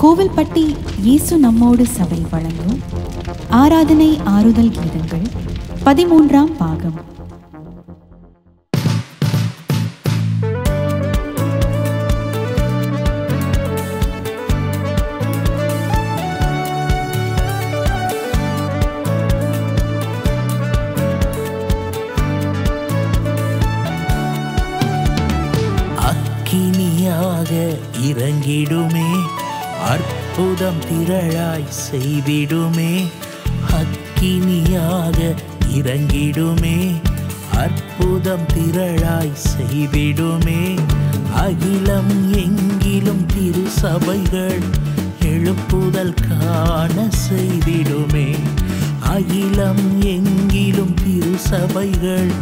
கோவில்பட்டி இயேசு நம்மோடு சபை வழங்கும் ஆராதனை ஆறுதல் கீதங்கள் 13ஆம் பாகம். இறங்கிடுமே அற்புதம் திரளாய் செய்திடுமே அக்கினியாக இறங்கிடுமே அற்புதம் திரளாய் செய்திடுமே அகிலம் எங்கிலும் திருசபைகள் எழுப்புதல் காண செய்திடுமே அகிலம் எங்கிலும் திருசபைகள்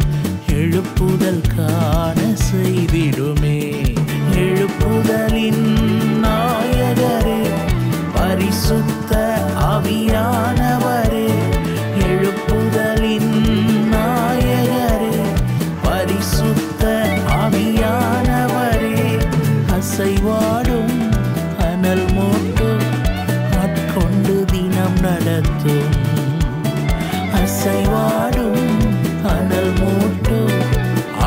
எழுப்புதல் காண செய்திடுமே எழுப்புதலின் நாயகரே பரிசுத்த ஆவியானவரே எழுப்புதலின் நாயகரே பரிசுத்த ஆவியானவரே அசைவாடும் அனல் மூட்டும் ஆட்கொண்டு தினம் நடத்தும் அசைவாடும் அனல் மூட்டும்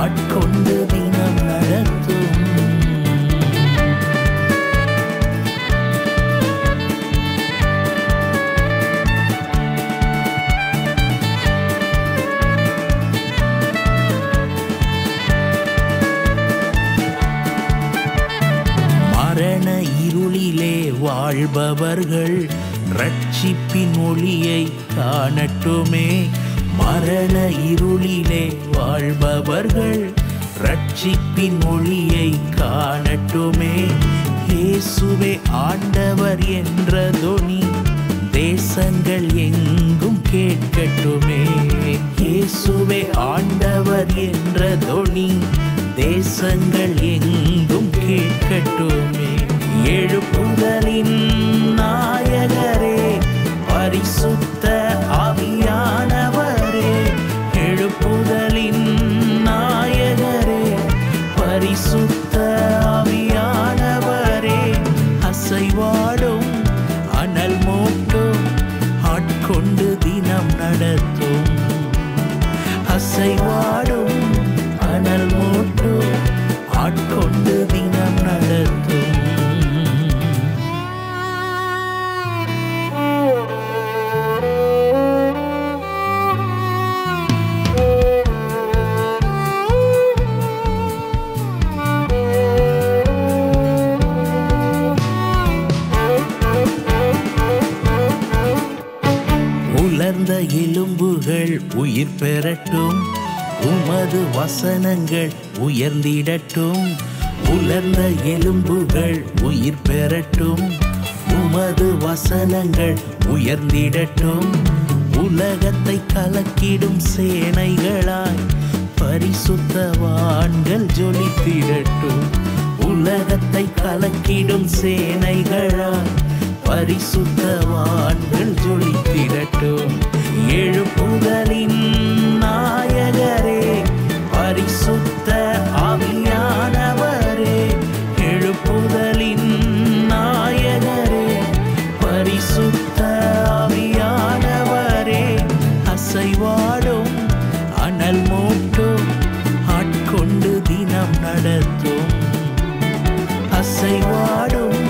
ஆட்கொண்டு தினம் நடத்தும் வாழ்பவர்கள் ரட்சிப்பின் ஒளியை காணட்டுமே மரண இருளிலே வாழ்பவர்கள் ரட்சிப்பின் ஒளியை காணட்டுமே இயேசுவே ஆண்டவர் என்ற தொனி தேசங்கள் எங்கும் கேட்கட்டுமே இயேசுவே ஆண்டவர் என்ற தொனி தேசங்கள் எங்கும் கேட்கட்டுமே எழுப்புதலின் நாயகரே பரிசுத்த ஆவியானவரே எழுப்புதலின் நாயகரே பரிசுத்த ஆவியானவரே அசைவாடும் அனல் மூட்டும் ஆட்கொண்டு தினம் நடத்தும் அசைவாடும் அனல் மூட்டும் ஆட்கொண்டு தினம் நடத்தும் எலும்புகள் உயிர் பெறட்டும் உமது வசனங்கள் உயர்ந்திடட்டும் உலர்ந்த எலும்புகள் உயிர் பெறட்டும் உமது வசனங்கள் உயர்ந்திடட்டும் உலகத்தை கலக்கிடும் சேனைகளாய் பரிசுத்தவான்கள் ஜொலித்திடட்டும் உலகத்தை கலக்கிடும் சேனைகளாய் பரிசுத்தவான்கள் ஜொலித்திடட்டும் எழுப்புதலின் நாயகரே பரிசுத்த ஆவியானவரே எழுப்புதலின் நாயகரே பரிசுத்த ஆவியானவரே அசைவாடும் அனல் மூட்டும் ஆட்கொண்டு தினம் நடத்தும் அசைவாடும்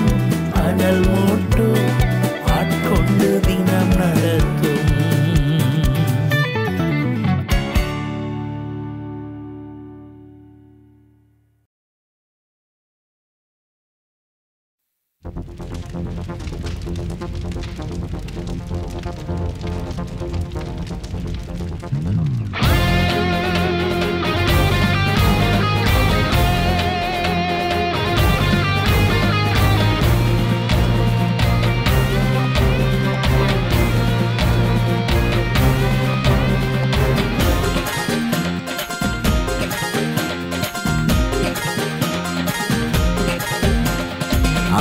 அனல் மூட்டும் ஆட்கொண்டு தினம் நடத்தும்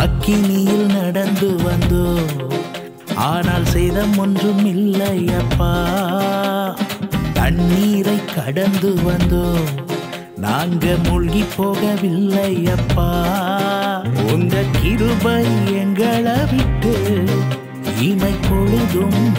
அக்கினியில் நடந்து வந்தோம் ஆனால் சேதம் ஒன்றும் இல்லை அப்பா தண்ணீரை கடந்து வந்தோம் நாங்க மூழ்கி போகவில்லை அப்பா உங்க கிருபை எங்க Jaya, Yesuve.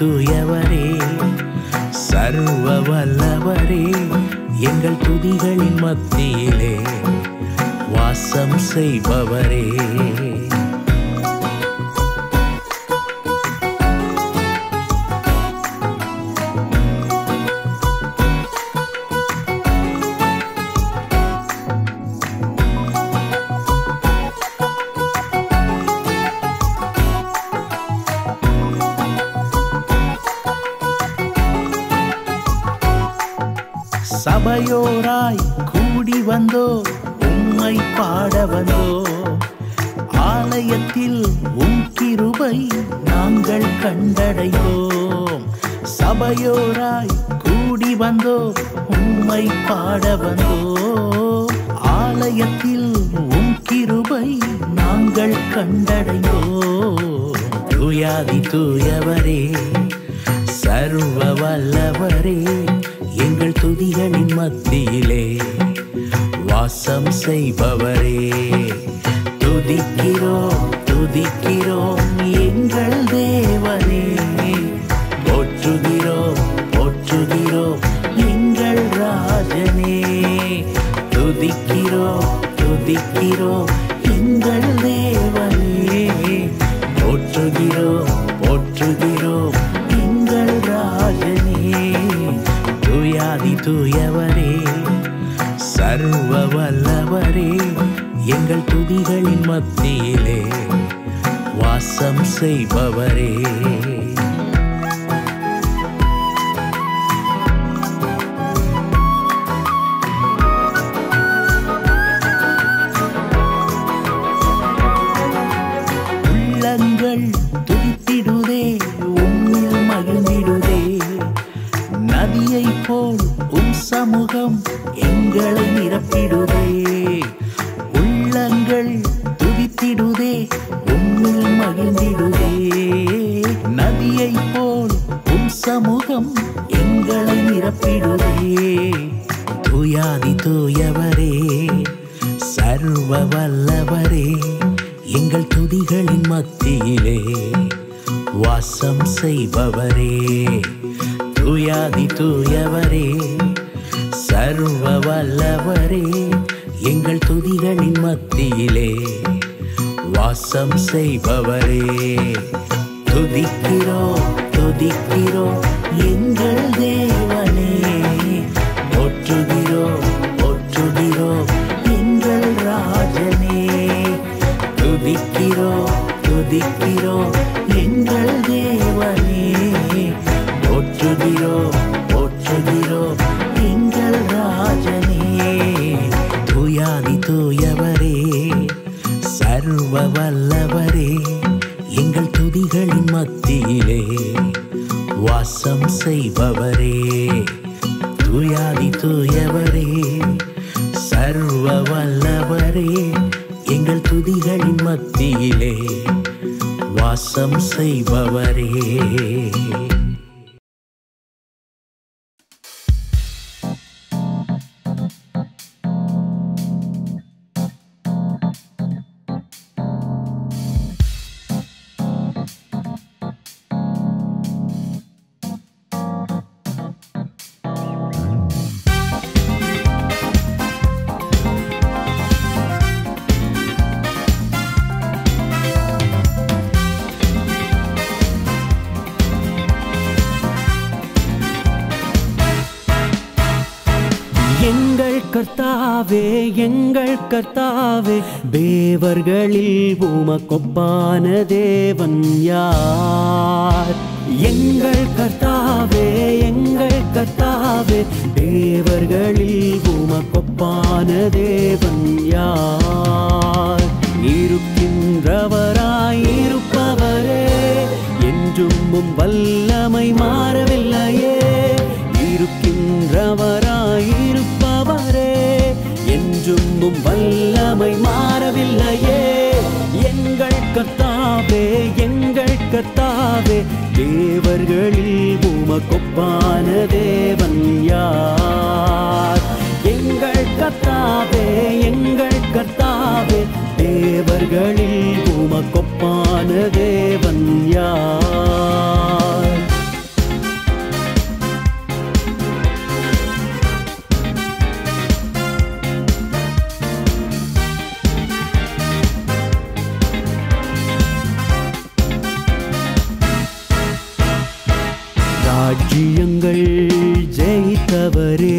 तुयवरे सर्व वल्लवरे एंगल तुदिगलिन मत्तियिले वासम सेयवरे सभयोराय कूड़ी वंदो उम्मै पाड़ वंदो आलयत्तिल उंकिरुवै नांगल कंडडैयोम सभयोराय कूड़ी वंदो उम्मै पाड़ वंदो आलयत्तिल उंकिरुवै नांगल कंडडैयोम तुयादि तुयवरे सर्व वल्लवरे एंगल तुदिगलिन मत्तियिले वासम सेयवरे तुदिक्किरोम तुदिक्किरोम एंगल देवने पोट्रुगिरोम पोट्रुगिरोम एंगल राजने तुदिक्किरोम तुदिक्किरोम एंगल देवने पोट्रुगिरोम पोट्रुगिरोम एंगल राजने तुयादि तुयवरे सर्व वल्लवरे एंगल तुदिगलिन मत्तियिले वासम सेयवरे उल्लंगल तुदित्तिडुदे उम्मिल मगिळ्ंदिडुदे नदियै पोल उम समुगम एंगल निरप्पिडुदे उल्लंगल तुदित्तिडुदे उम्मिल मगिळ्ंदिडुदे नदियै पोल उम समुगम एंगल निरप्पिडुदे तुयादि तुयवरे सर्व वल्लवरे एंगल तुदिगलिन मत्तियिले वासम सेयवरे तुयादि तुयवरे सर्व वल्लवरे एंगल तुदिगलिन मत्तियिले वासम सेयवरे तुदिक्किरोम तुदिक्किरोम एंगल देवने पोट्रुगिरोम पोट्रुगिरोम एंगल राजने तुदिक्किरोम तुदिक्किरोम एंगल देवने पोट्रुगिरोम एंगल राजने तुयादि तुयवरे सर्व वल्लवरे एंगल तुदिगलिन मत्तियिले वासम सेयवरे तुयादि तुयवरे सर्व वल्लवरे एंगल तुदिगलिन मत्तियिले वासम सेयवरे। எங்கள் கர்த்தாவே தேவர்களில் உமக்கொப்பான தேவன் யார்? எங்கள் கர்த்தாவே தேவர்களில் உமக்கொப்பான தேவன் யார்? இருக்கின்றவராயிருப்பவரே என்றும் வல்லமை மாறவில்லையே, இருக்கின்றவராயிருப்பவரே என்றும் வல்லமை மாறவில்லையே. எங்கள் கர்த்தாவே தேவர்களில் உமக்கொப்பான தேவன் யார்? எங்கள் கர்த்தாவே தேவர்களில் உமக்கொப்பான தேவன் யார்? ராஜ்யங்கள் ஜெயித்தவரே,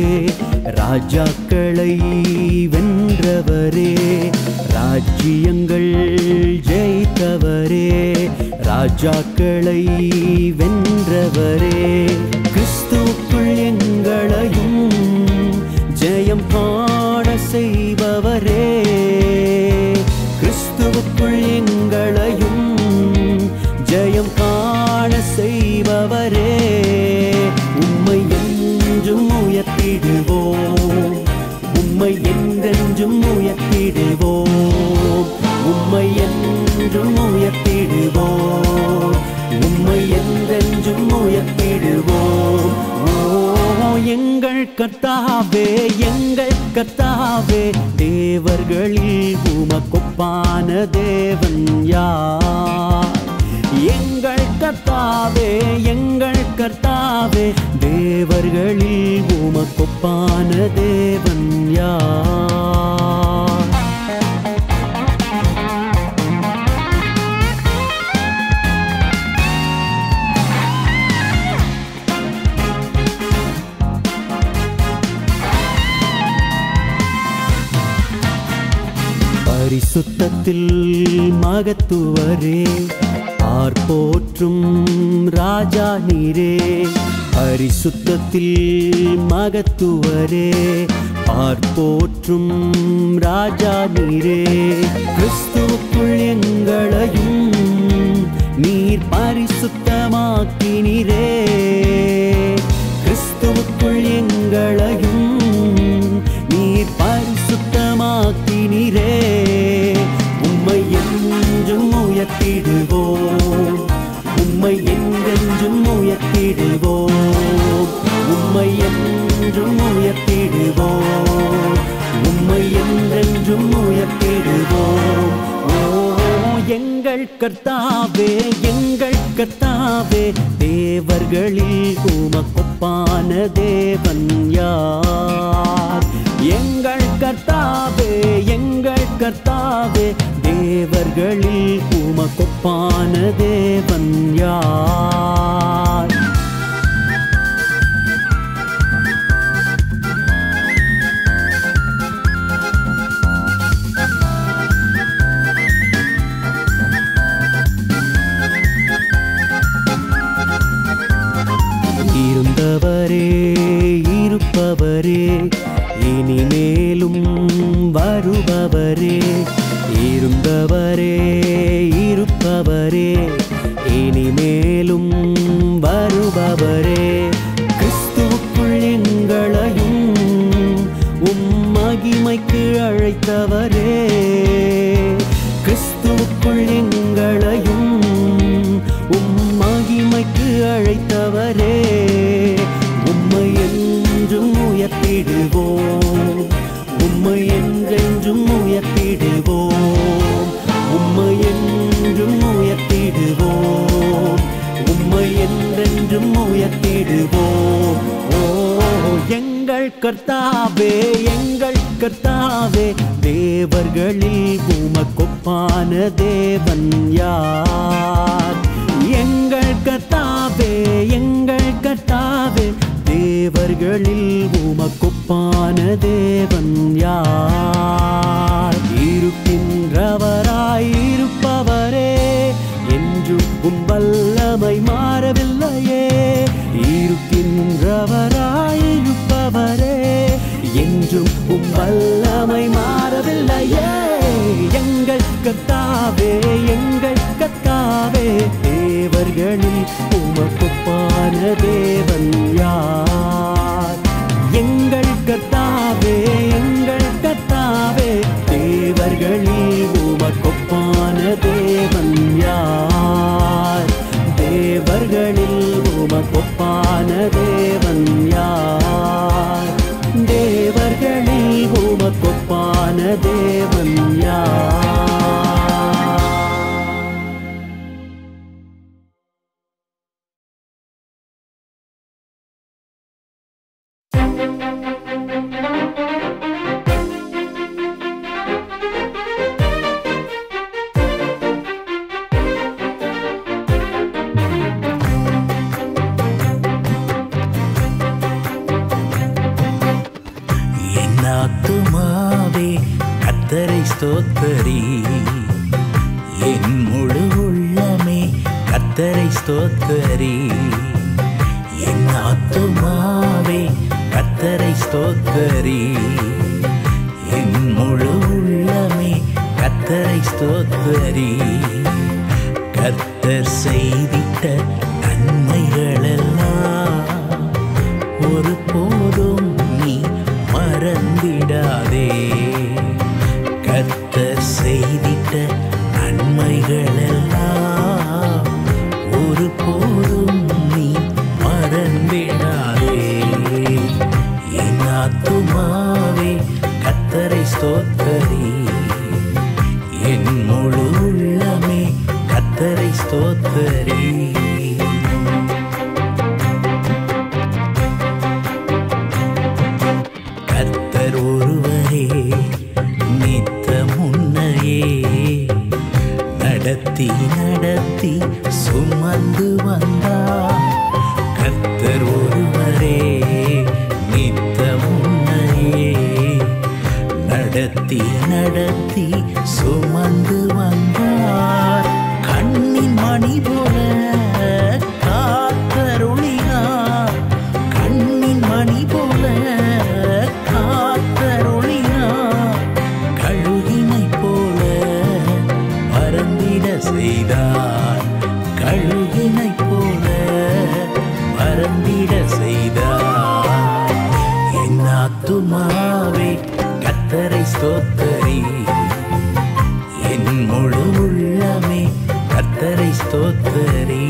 ராஜாக்களை வென்றவரே, ராஜ்யங்கள் ஜெயித்தவரே, ராஜாக்களை வென்றவரே, கிறிஸ்துவுக்குள் எங்களையும் ஜெயம் காண செய்பவரே, கிறிஸ்துவுக்குள் எங்களையும் ஜெயம் காண செய்பவரே, உம்மை என்றும் உயர்த்திடுவோம், உம்மை என்றென்றும் உயர்த்திடுவோம், உம்மை என்றும் உயர்த்திடுவோம், உம்மை என்றென்றும் உயர்த்திடுவோம். ஓ எங்கள் கர்த்தாவே, எங்கள் கர்த்தாவே தேவர்களில் உமக்கொப்பான தேவன் யார்? எங்கள் கர்த்தாவே தேவர்களில் உமக்கொப்பான தேவன் யார்? பரிசுத்தத்தில் மகத்துவரே, போற்றும் ராஜா நீரே, பரிசுத்தத்தில் மகத்துவரே, போற்றும் ராஜா நீரே, கிறிஸ்துவுக்குள் எங்களையும் நீர் பரிசுத்தமாக்கினீரே, கிறிஸ்துவுக்குள் எங்களையும் நீர் பரிசுத்தமாக்கினீரே, உம்மை என்றும் உயர்த்திடுவோம், உம்மை என்றென்றும் உயர்த்திடுவோம், உம்மை என்றும் உயர்த்திடுவோம், உம்மை என்றென்றும் உயர்த்திடுவோம். ஓ எங்கள் கர்த்தாவே தேவர்களில் உமக்கொப்பான தேவன் யார்? எங்கள் கர்த்தாவே தேவர்களில் உமக்கொப்பான தேவன் யார்? இருந்தவரே, இருப்பவரே, இனிமேலும் வருபவரே, இருந்தவரே, இருப்பவரே, இனிமேலும் வருபவரே, கிறிஸ்துவுக்குள் எங்களையும் உம்மகிமைக்கு அழைத்தவரே, கிறிஸ்துவுக்குள் எங்களையும் உம்மகிமைக்கு அழைத்தவரே, உம்மை என்றும் உயர்த்திடுவோம், உம்மை என்றென்றும் உயர்த்திடுவோம், உம்மை என்றும் உயர்த்திடுவோம், உம்மை என்றென்றும் உயர்த்திடுவோம். ஓ எங்கள் கர்த்தாவே தேவர்களில் உமக்கொப்பான தேவன் யார்? எங்கள் கர்த்தாவே தேவர்களில் உமக்கொப்பான தேவன் யார்? இருக்கின்றவராய் இருப்பவரே, என்றும் உம் வல்லமை மாறவில்லையே, இருக்கின்றவராய் இருப்பவரே, என்றும் உம் வல்லமை மாறவில்லையே, எங்கள் கர்த்தாவே, எங்கள் கர்த்தாவே தேவர்களில் உமக்கொப்பான தேவன் யார்? எங்கள் கர்த்தாவே தேவர்களில் உமக்கொப்பான தேவன் யார்? தேவர்களில் உமக்கொப்பான தேவன் யார்? தேவர்களில் உமக்கொப்பான தேவன் கர்த்தரே என் முழு உள்ளமே கர்த்தரை ஸ்தோத்தரே என் ஆத்துமாவே கர்த்தரை ஸ்தோத்தரே என் முழு உள்ளமே கர்த்தரை ஸ்தோத்தரே கர்த்தர் செய்திட்ட நன்மைகளெல்லாம் ஒருபோதும் நீ மறந்திடாதே கர்த்தர் செய்திட்ட நன்மைகளெல்லாம் ஒருபோதும் நீ மறந்திடாதே என் ஆத்துமாவே கர்த்தரை ஸ்தோத்தரி என் முழு உள்ளமே கர்த்தரை ஸ்தோத்தரி கர்த்தர் ஒருவரே நடத்தி நடத்தி சுமந்து வந்தார் கர்த்தர் ஒருவரே நித்தமுன்னையே நடத்தி நடத்தி சுமந்து வந்தார் கண்ணின் மணி போல காத்தருளினார் கண்ணின் மணி போல செய்தார் கழுகினை போல மறந்திட செய்தார் என் ஆத்துமாவே கர்த்தரை ஸ்தோத்தரி என் முழு உள்ளமே கர்த்தரை ஸ்தோத்தரி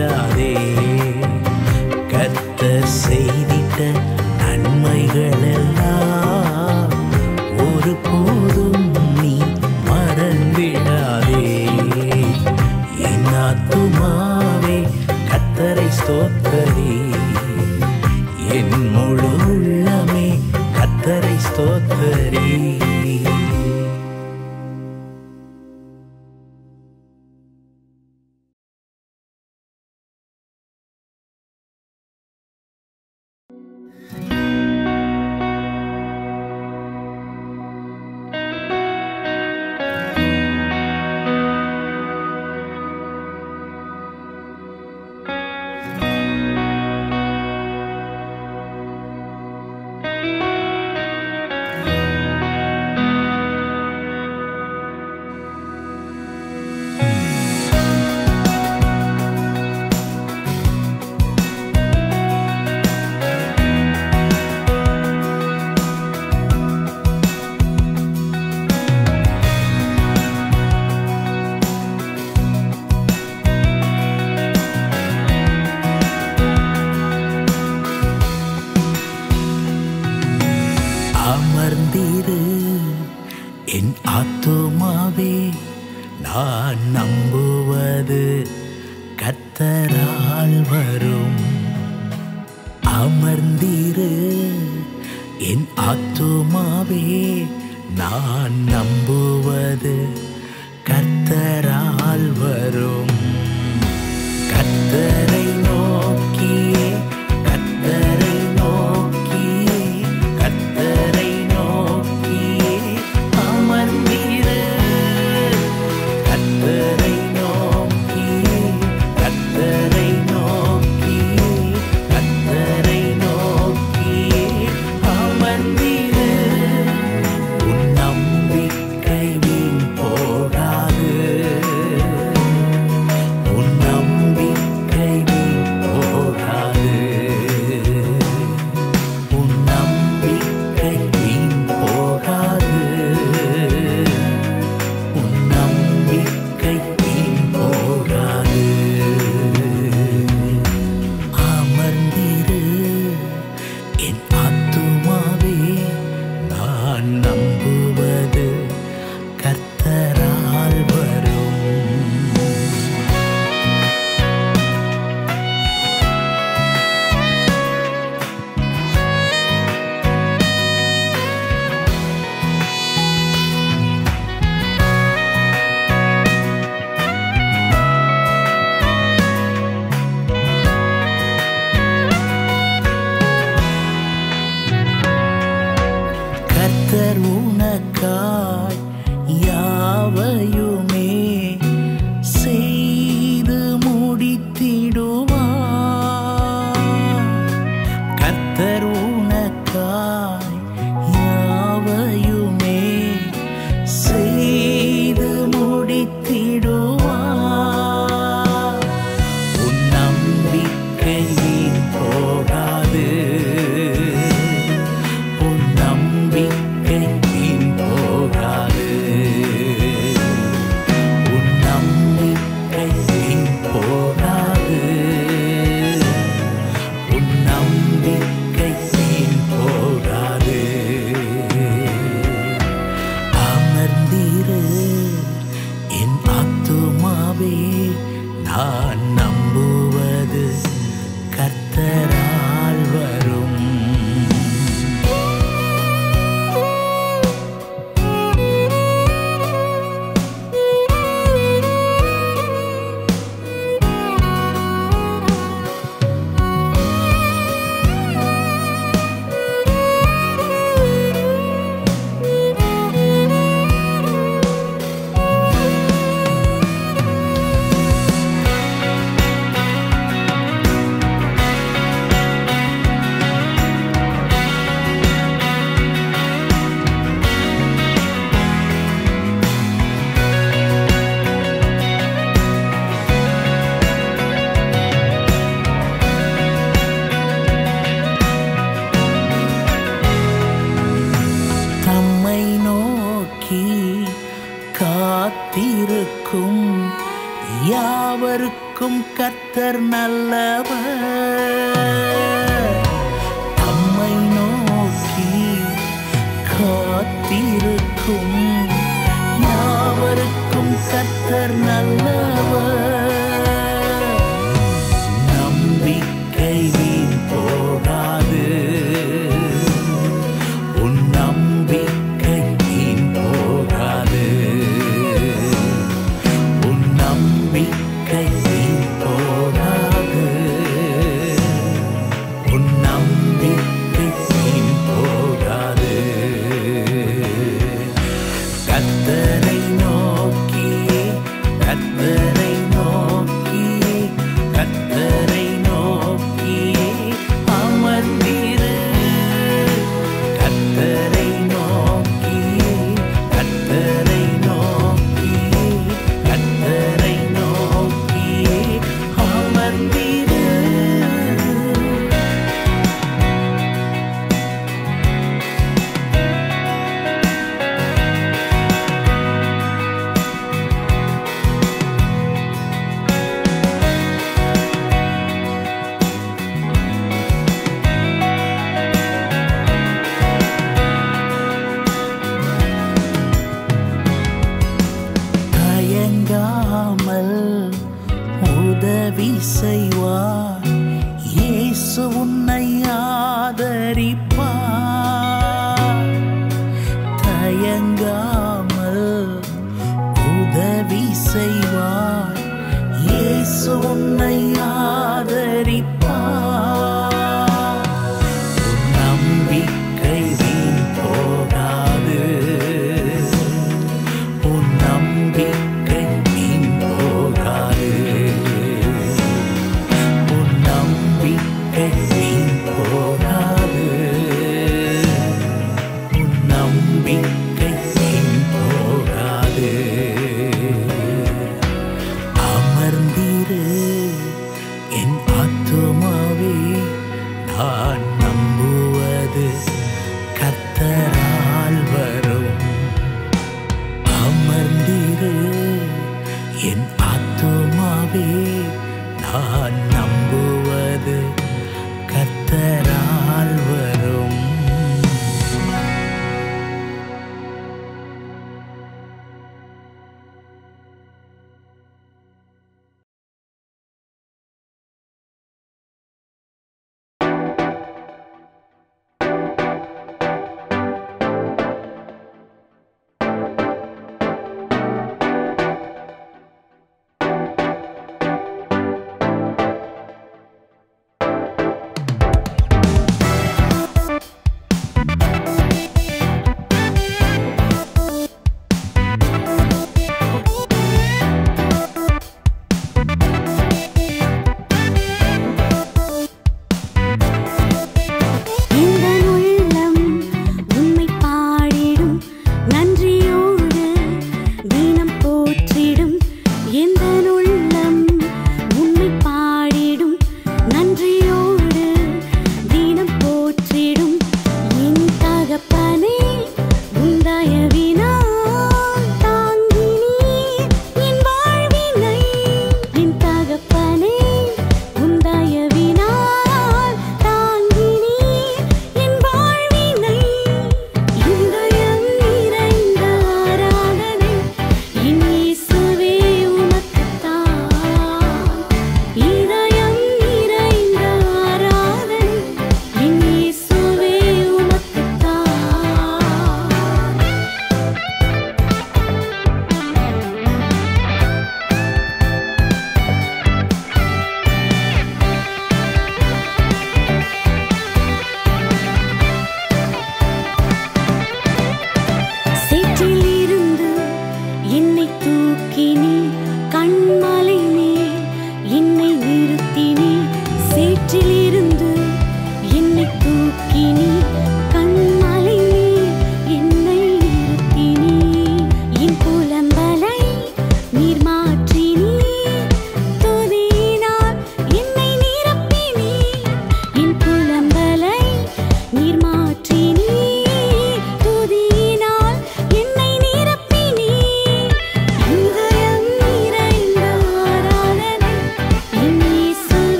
விடாதே கர்த்தர் செய்திட்ட நன்மைகள் எல்லாம் ஒருபோதும் நீ மறந்திடாதே என் ஆத்துமாவே கர்த்தரை ஸ்தோத்திரி என் முழு உள்ளமே கர்த்தரை ஸ்தோத்திரி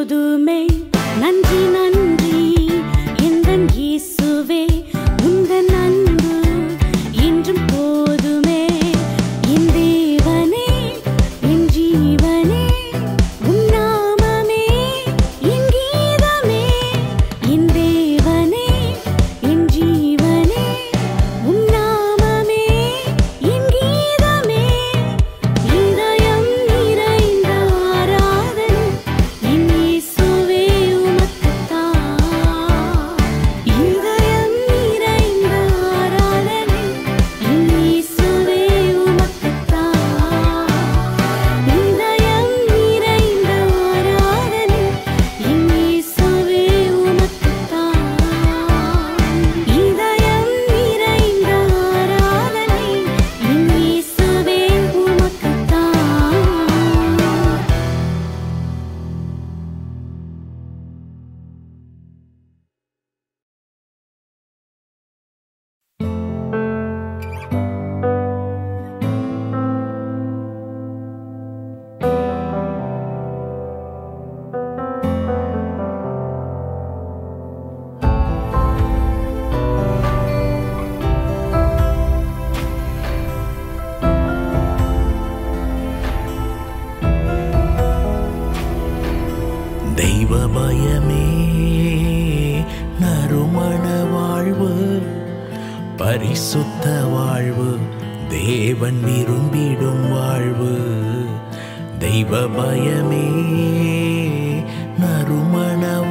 போதுமே நன்றி நன்றி எந்தன் இயேசுவே உந்தன் அன்பு என்றும் போதுமே என் தேவனே என் ஜீவனே உன் நாமமே என் கீதமே என் தேவனே என் ஜீவனே உன் நாமமே என் கீதமே இதயம் நிறைந்த ஆராதனை என் இயேசுவே உமக்கு தான் இதயம் நிறைந்த ஆராதனை என் இயேசுவே உமக்கு தான் இதயம் நிறைந்த ஆராதனை என் இயேசுவே உமக்கு தான் இதயம் நிறைந்த ஆராதனை என் இயேசுவே உமக்கு தான் தெய்வமயமே நறுமண வாழ்வு பரிசுத்த வாழ்வு தேவன் விரும்பிடும் வாழ்வு தெய்வமயமே நறுமண வாழ்வு பரிசுத்த வாழ்வு தேவன் விரும்பிடும் வாழ்வு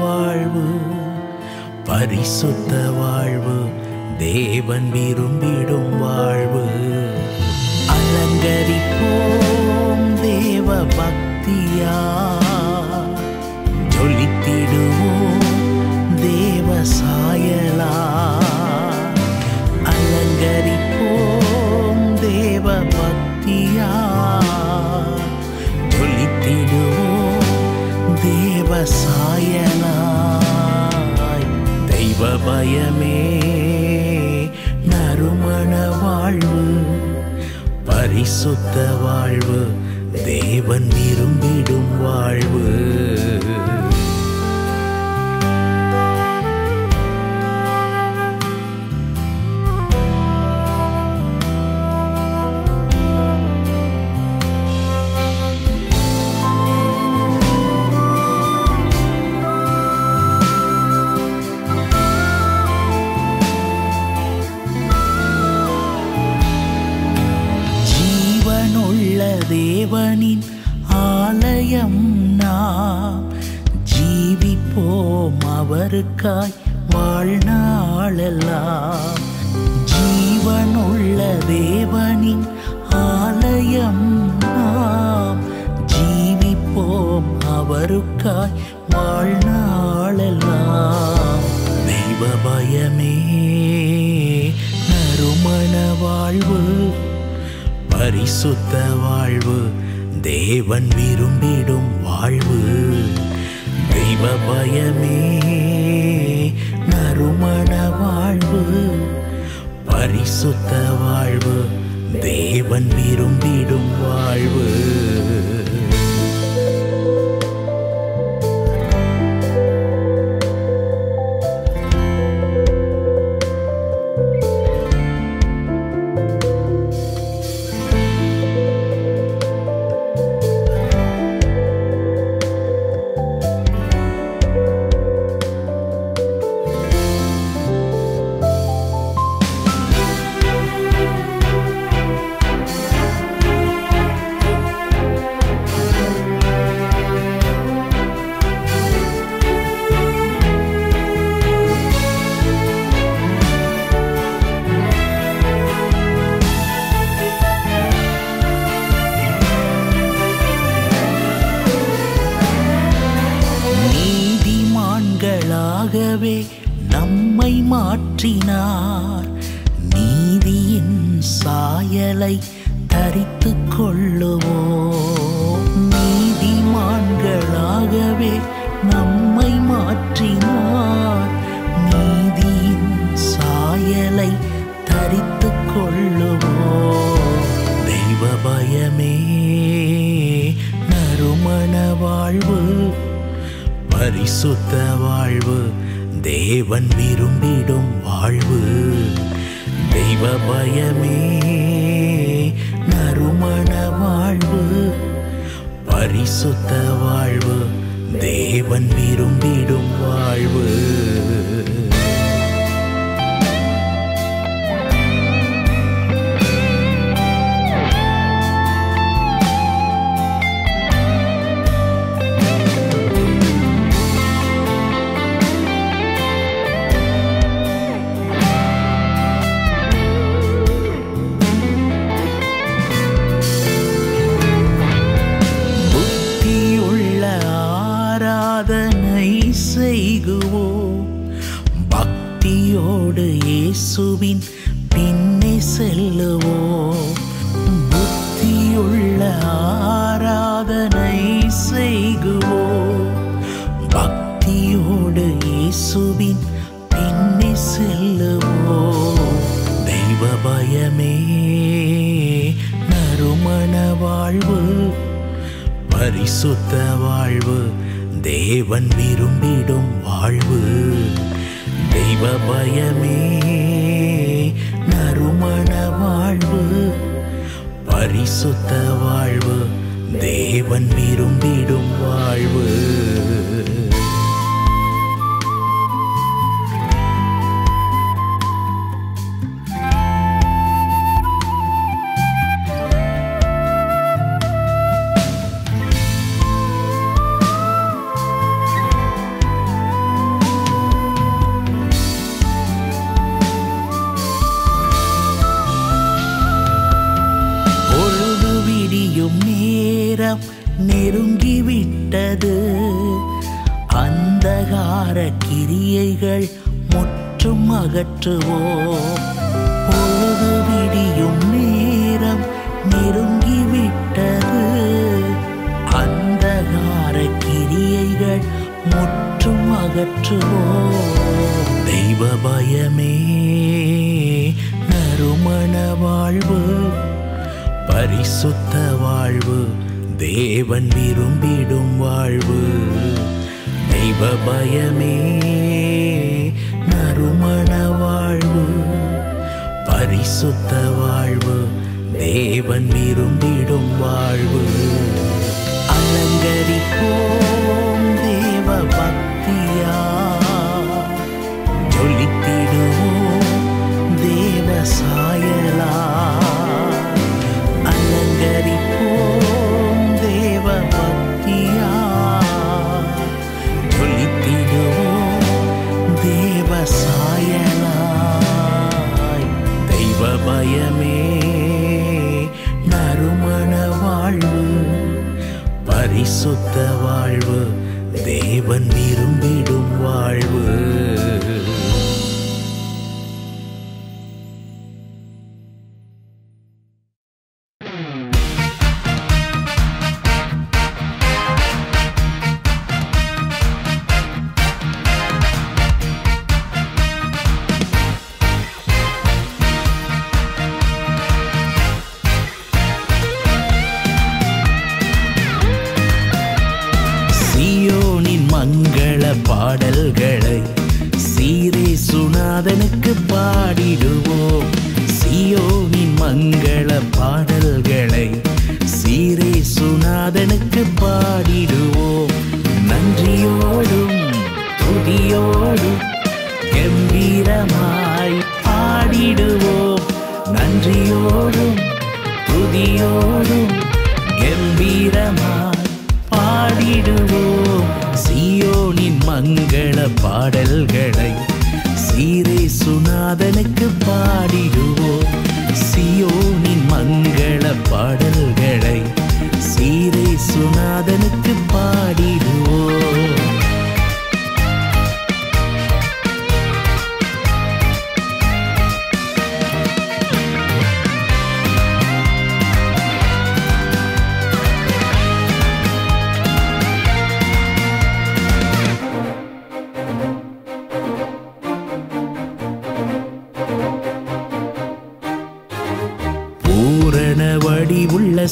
அலங்கரிப்போம் தேவ பக்தியா देव सायला अलंगरिपोम देव भक्तिया देव सायला दैव भयमे नरुमण वाळ्वु परिशुद्ध वाळ्वु देवन विरुंबिडुम वाळ्वु தேவனின் ஆலயம் நாம் ஜீவிப்போம் அவருக்காய் வாழ்நாளெல்லாம் ஜீவனுள்ள தேவனின் ஆலயம் நாம் ஜீவிப்போம் அவருக்காய் வாழ்நாளெல்லாம் தெய்வ பயமே நறுமண வாழ்வு பரிசுத்த வாழ்வு தேவன் விரும்பிடும் வாழ்வு தெய்வ பயமே நறுமண வாழ்வு பரிசுத்த வாழ்வு தேவன் விரும்பிடும் வாழ்வு பரிசுத்த வாழ்வு தேவன் விரும்பிடும் வாழ்வு தெய்வ பயமே நறுமண வாழ்வு பரிசுத்த வாழ்வு தேவன் விரும்பிடும் வாழ்வு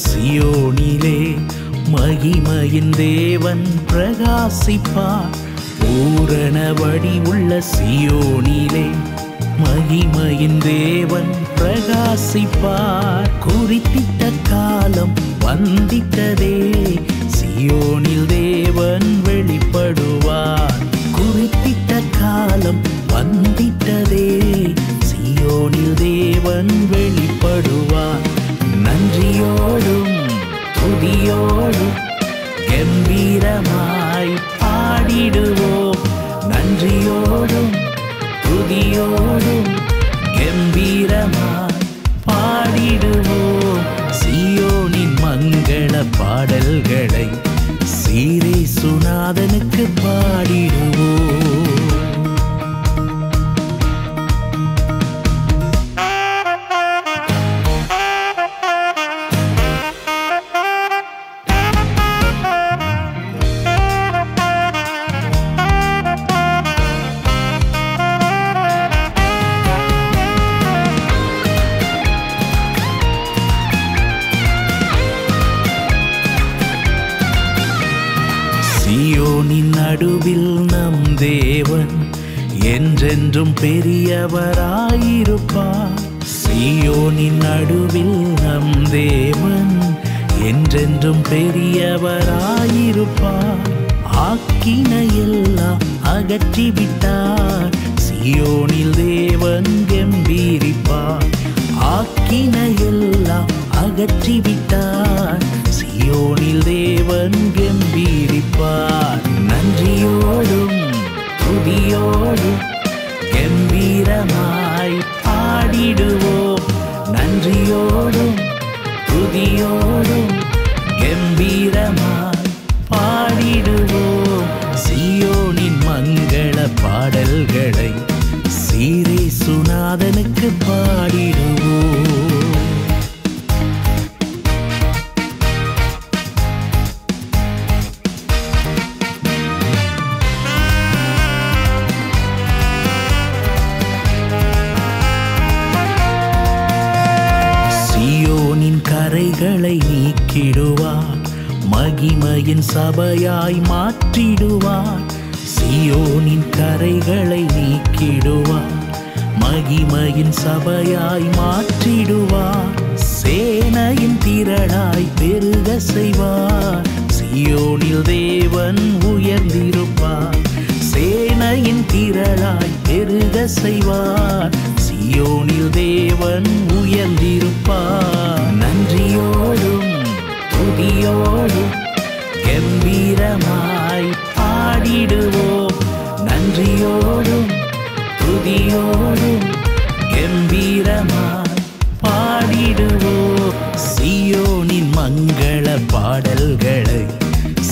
சியோனிலே மகிமையின் தேவன் பிரகாசிப்பார் பூரண வடிவுள்ள சீயோனிலே மகிமையின் தேவன் பிரகாசிப்பார் குறித்திட்ட காலம் வந்திட்டதே சீயோனில் தேவன் வெளிப்படுவார் குறித்திட்ட காலம் வந்திட்டதே சீயோனில் தேவன் வெளிப்படுவார் நன்றியோடும் துதியோடும் கம்பீரமாய் பாடிடுவோம் நன்றியோடும் துதியோடும் கம்பீரமாய் பாடிடுவோம் சீயோனின் மங்கள பாடல்களை சீரை சுநாதனுக்கு பாடிடுவோம் பெரியவராயிருப்பார் சீயோனின் நடுவில் நம் தேவன் என்றென்றும் பெரியவராயிருப்பார் ஆக்கினையெல்லாம் அகற்றிவிட்டார் சீயோனில் தேவன் கம்பீரிப்பார் ஆக்கினையெல்லாம் அகற்றிவிட்டார் சீயோனில் தேவன் கம்பீரிப்பார் நன்றியோடும் துதியோடும் கம்பீரமாய் பாடிடுவோம் நன்றியோடும் துதியோடும் கம்பீரமாய் பாடிடுவோம் சீயோனின் மங்கள பாடல்களை சீரை சுநாதனுக்கு பாடிடுவோம் மகிமையின் சபையாய் மாற்றிடுவார் சீயோனின் கரைகளை நீக்கிடுவார் மகிமையின் சபையாய் மாற்றிடுவார் சேனையின் திரளாய் பெருக செய்வார் சீயோனில் தேவன் உயர்ந்திருப்பார் சேனையின் திரளாய் பெருக செய்வார் சீயோனில் தேவன் உயர்ந்திருப்பார் நன்றியோடும் துதியோடும் கம்பீரமாய் பாடிடுவோம் நன்றியோடும் துதியோடும் கம்பீரமாய் பாடிடுவோம் சீயோனின் மங்கள பாடல்களை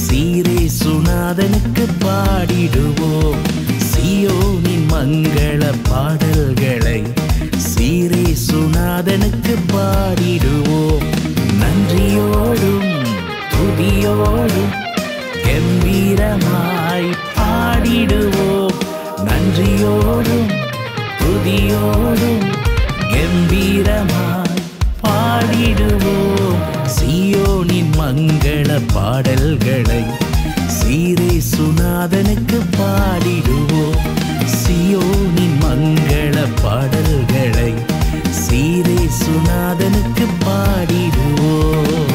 சீரே சுநாதனுக்கு பாடிடுவோம் சீயோனின் மங்கள பாடல்களை சீரே சுநாதனுக்கு பாடிடுவோம் நன்றியோடும் துதியோடும் கம்பீரமாய் பாடிடுவோம் நன்றியோடும் துதியோடும் கம்பீரமாய் பாடிடுவோம் சீயோனின் மங்கள பாடல்களை சீரை சுநாதனுக்கு பாடிடுவோம் சீயோனின் மங்கள பாடல்களை சீரை சுநாதனுக்கு பாடிடுவோம்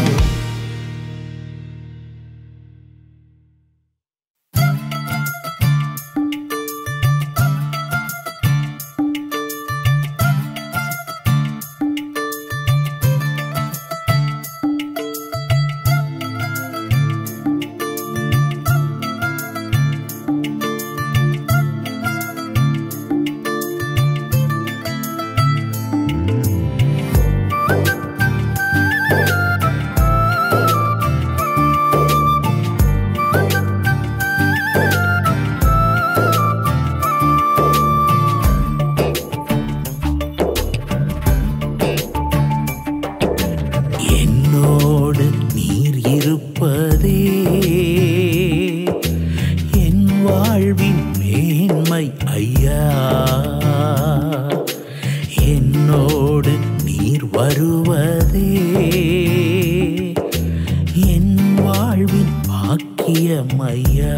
என் வாழ்வின் பாக்கியமையா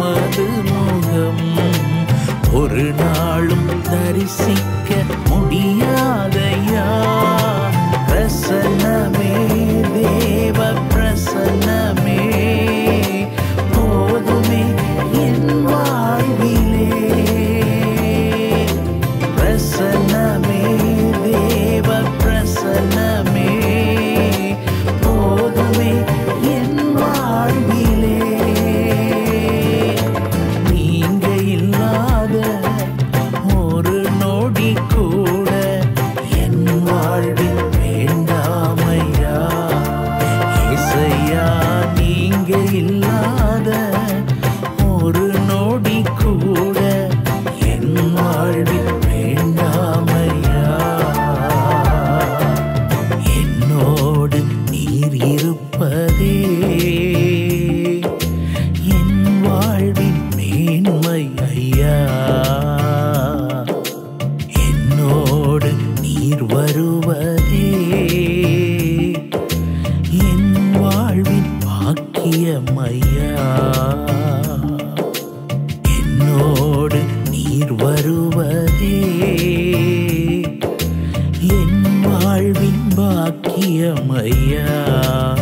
உமது முகம் ஒரு நாளும் தரிசிக்க முடியாதையா பிரசன்னமே தேவ பிரசன்னமே போதுமே என் வாழ்விலே பிரசன்னமே தேவ பிரசன்னமே போதுமே என் வாழ்விலே बाकी मैया।